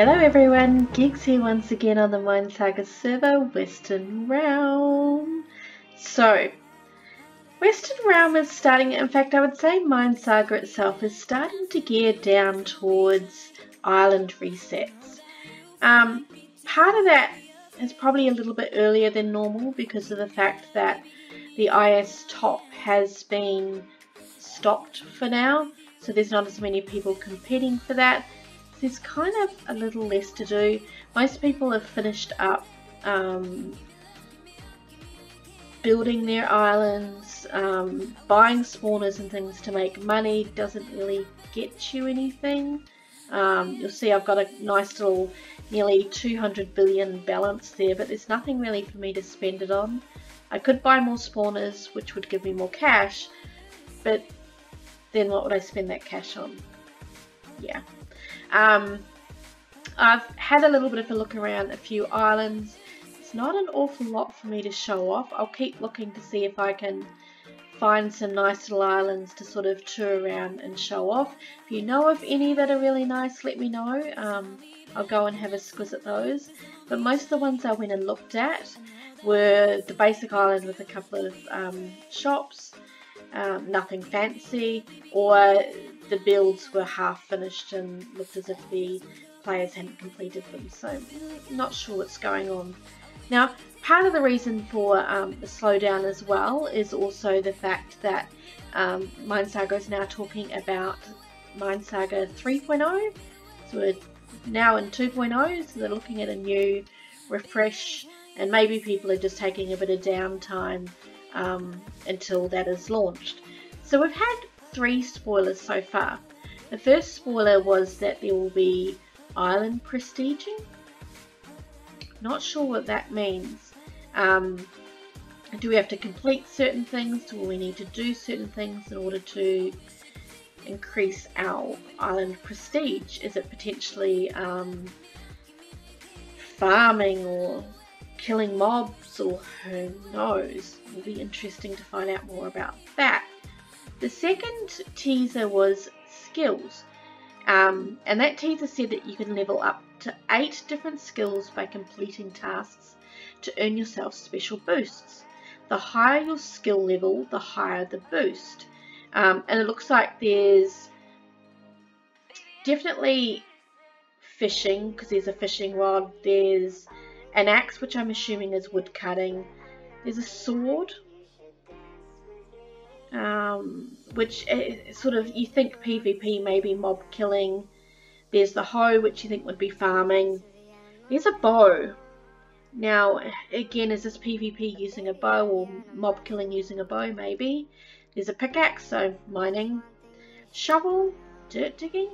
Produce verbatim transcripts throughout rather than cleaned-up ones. Hello everyone, Geeks here once again on the MineSaga server, Western Realm. So, Western Realm is starting, in fact I would say MineSaga itself is starting to gear down towards island resets. Um, part of that is probably a little bit earlier than normal because of the fact that the I S top has been stopped for now, so there's not as many people competing for that. There's kind of a little less to do. Most people have finished up um, building their islands, um, buying spawners and things to make money doesn't really get you anything. Um, you'll see I've got a nice little nearly two hundred billion balance there, but there's nothing really for me to spend it on. I could buy more spawners, which would give me more cash, but then what would I spend that cash on? Yeah. Um, I've had a little bit of a look around a few islands. It's not an awful lot for me to show off. I'll keep looking to see if I can find some nice little islands to sort of tour around and show off. If you know of any that are really nice, let me know. Um, I'll go and have a squiz at those. But most of the ones I went and looked at were the basic island with a couple of um, shops. Um, nothing fancy, or the builds were half finished and looked as if the players hadn't completed them, so not sure what's going on. Now, part of the reason for um, the slowdown as well is also the fact that um, MineSaga is now talking about MineSaga three point oh, so we're now in two point oh, so they're looking at a new refresh, and maybe people are just taking a bit of downtime Um, until that is launched. So we've had three spoilers so far. The first spoiler was that there will be island prestiging. Not sure what that means. Um, do we have to complete certain things? Do we need to do certain things in order to increase our island prestige? Is it potentially um, farming or killing mobs, or who knows? It'll be interesting to find out more about that. The second teaser was skills, um, and that teaser said that you can level up to eight different skills by completing tasks to earn yourself special boosts. The higher your skill level, the higher the boost, um, and it looks like there's definitely fishing, because there's a fishing rod, there's an axe, which I'm assuming is wood cutting. There's a sword, um, which is sort of, you think PvP, maybe mob killing. There's the hoe, which you think would be farming. There's a bow. Now, again, is this PvP using a bow or mob killing using a bow, maybe? There's a pickaxe, so mining. Shovel, dirt digging,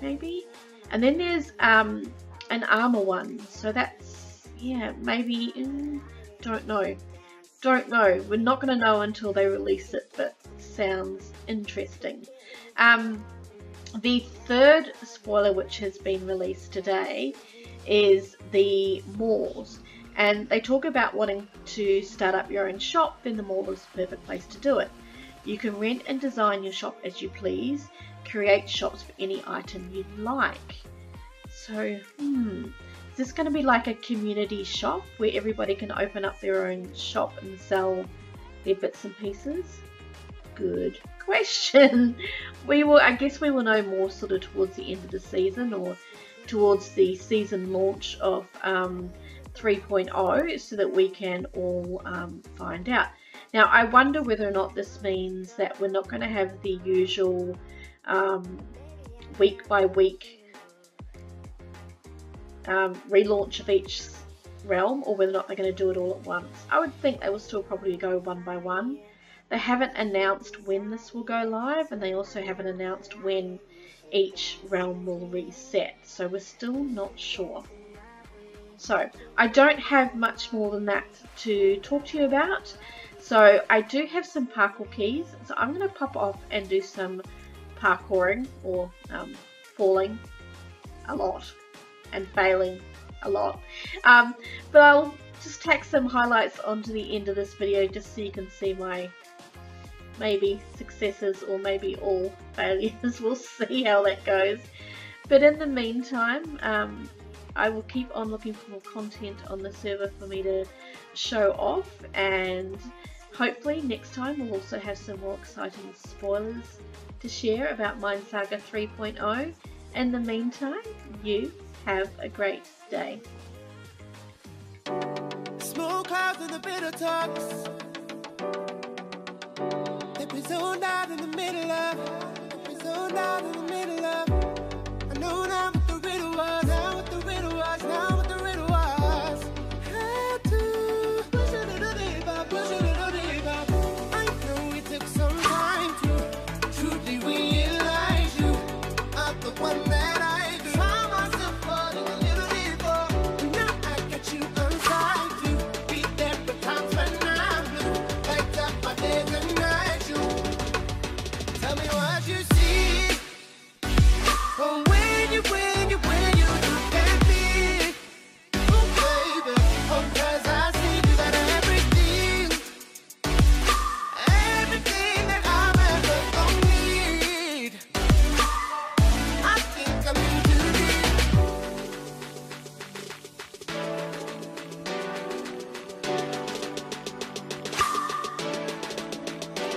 maybe? And then there's um, an armor one, so that's, yeah, maybe, mm, don't know, don't know, we're not going to know until they release it, but sounds interesting. Um, the third spoiler, which has been released today, is the malls, and they talk about wanting to start up your own shop, then the mall is the perfect place to do it. You can rent and design your shop as you please, create shops for any item you like. So, hmm, is this going to be like a community shop where everybody can open up their own shop and sell their bits and pieces? Good question. We will, I guess we will know more sort of towards the end of the season, or towards the season launch of um, three point oh, so that we can all um, find out. Now, I wonder whether or not this means that we're not going to have the usual um, week by week Um, relaunch of each realm, or whether or not they're going to do it all at once. I would think they will still probably go one by one. They haven't announced when this will go live, and they also haven't announced when each realm will reset, so we're still not sure. So I don't have much more than that to talk to you about. So I do have some parkour keys, so I'm going to pop off and do some parkouring, or um, falling a lot and failing a lot, um, but I'll just tack some highlights onto the end of this video just so you can see my maybe successes or maybe all failures. We'll see how that goes. But in the meantime, um, I will keep on looking for more content on the server for me to show off, and hopefully next time we'll also have some more exciting spoilers to share about MineSaga three point oh. In the meantime, you have a great day. Smoke clouds and the bitter talks, they've been zoned out in the middle of, they've been zoned out in the middle of. I know now what the riddle was, now what the riddle was, now what the riddle was. Had to push a little deeper, push a little deeper. I know it took some time to truly realize you are the one that.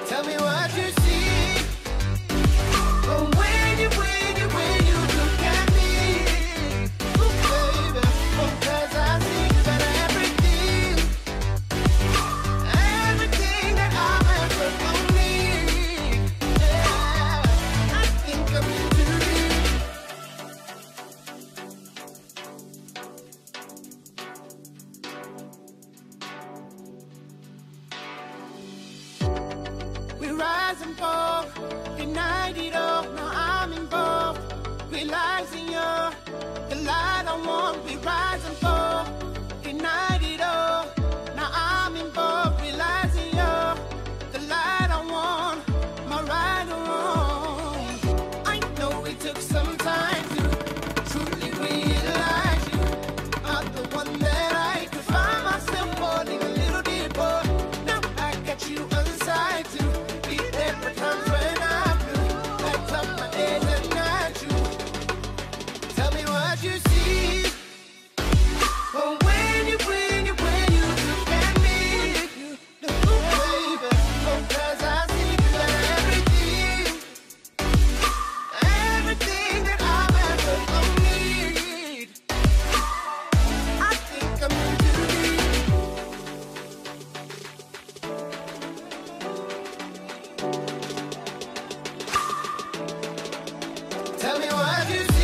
Tell me what you see. Oh, when you, when you, when you look at me, oh baby, oh, 'cause I think that everything, everything that I've ever known, yeah, I think I'm rise and fall, unite it all. Now I'm involved, realizing you're the light I want. We rise and fall, unite it all. Now I'm involved, realizing you're the light I want. My right or wrong, I know it took some time to truly realize you are the one that I could find myself falling a little deeper. Now I got you inside too. Tell me what you